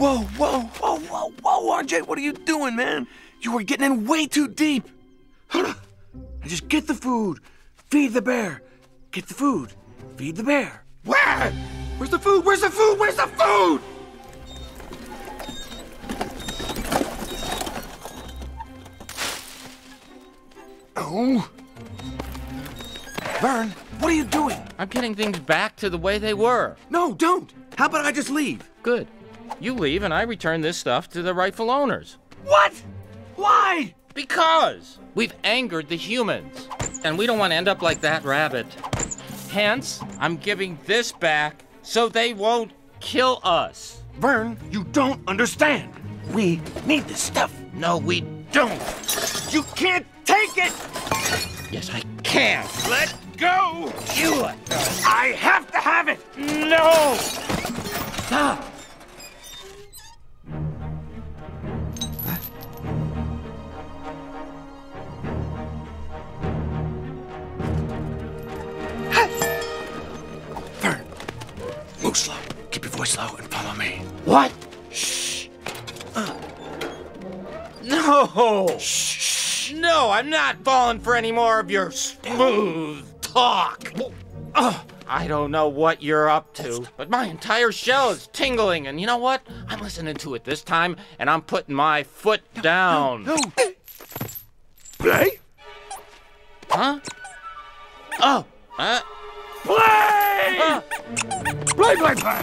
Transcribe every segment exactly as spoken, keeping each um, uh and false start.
Whoa, whoa, whoa, whoa, whoa, R J, what are you doing, man? You were getting in way too deep. I just get the food, feed the bear. Get the food, feed the bear. Where? Where's the food? Where's the food? Where's the food? Oh. Vern, what are you doing? I'm getting things back to the way they were. No, don't. How about I just leave? Good. You leave and I return this stuff to the rightful owners. What? Why? Because we've angered the humans. And we don't want to end up like that rabbit. Hence, I'm giving this back so they won't kill us. Vern, you don't understand. We need this stuff. No, we don't. You can't take it! Yes, I can. Let go! You! I have to have it! No! Stop! Move slow. Keep your voice low and follow me. What? Shh. Uh. No. Shh. No, I'm not falling for any more of your smooth talk. Uh. I don't know what you're up to, but my entire shell is tingling, and you know what? I'm listening to it this time, and I'm putting my foot down. No. no, no. Play? Huh? Oh. Uh. Play! Uh. Play, play, play!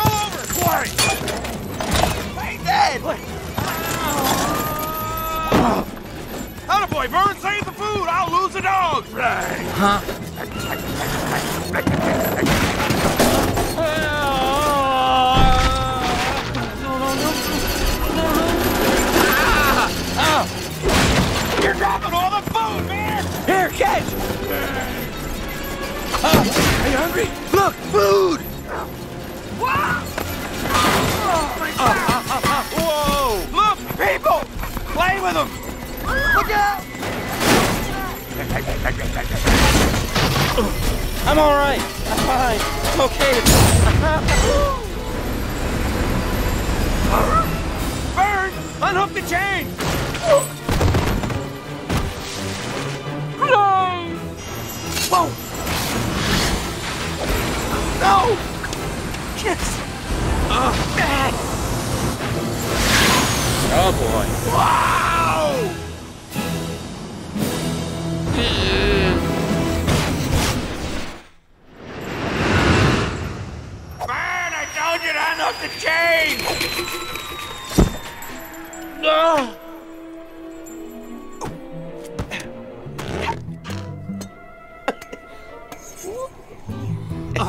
over! Right then! Attaboy, Vern, save the food! I'll lose the dog! Right. Huh? You're dropping all the food, man! Here, catch! Uh, are you hungry? Look, food! Whoa! Uh, uh, uh, uh. Whoa! Look, people! Play with them! Look out! I'm all right. I'm fine. It's okay. Bird, unhook the chain! Whoa! No! Yes! Oh, man! Oh boy. Wow! Vern, I told you to unhook the chain! No! Oh.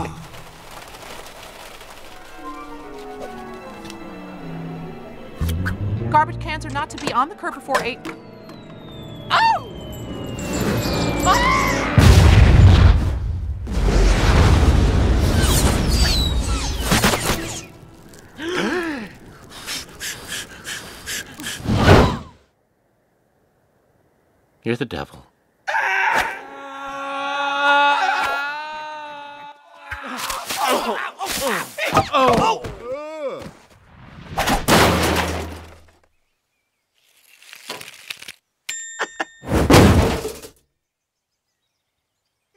Garbage cans are not to be on the curb before eight. Oh! Ah! You're the devil. Ah! Oh! Oh! Oh! Oh! Oh!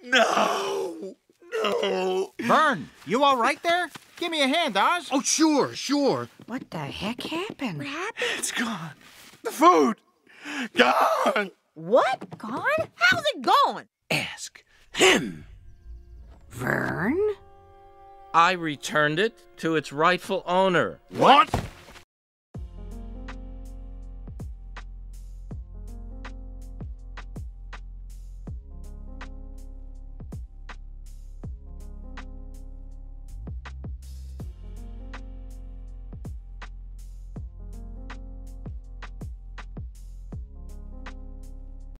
No! No! Vern, you all right there? Give me a hand, Oz. Oh, sure, sure. What the heck happened? What happened? It's gone. The food. Gone. What? Gone? How's it gone? Ask him. Vern? I returned it to its rightful owner. What?